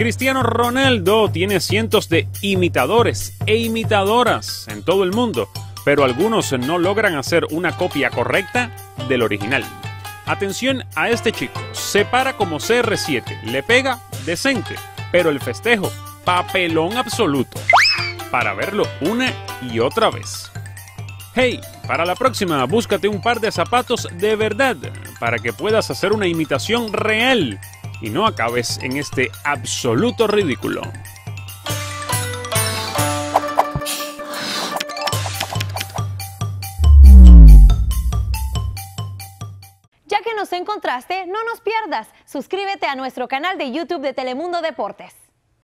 Cristiano Ronaldo tiene cientos de imitadores e imitadoras en todo el mundo, pero algunos no logran hacer una copia correcta del original. Atención a este chico, se para como CR7, le pega decente, pero el festejo, papelón absoluto, para verlo una y otra vez. Hey, para la próxima, búscate un par de zapatos de verdad, para que puedas hacer una imitación real y no acabes en este absoluto ridículo. Ya que nos encontraste, no nos pierdas. Suscríbete a nuestro canal de YouTube de Telemundo Deportes.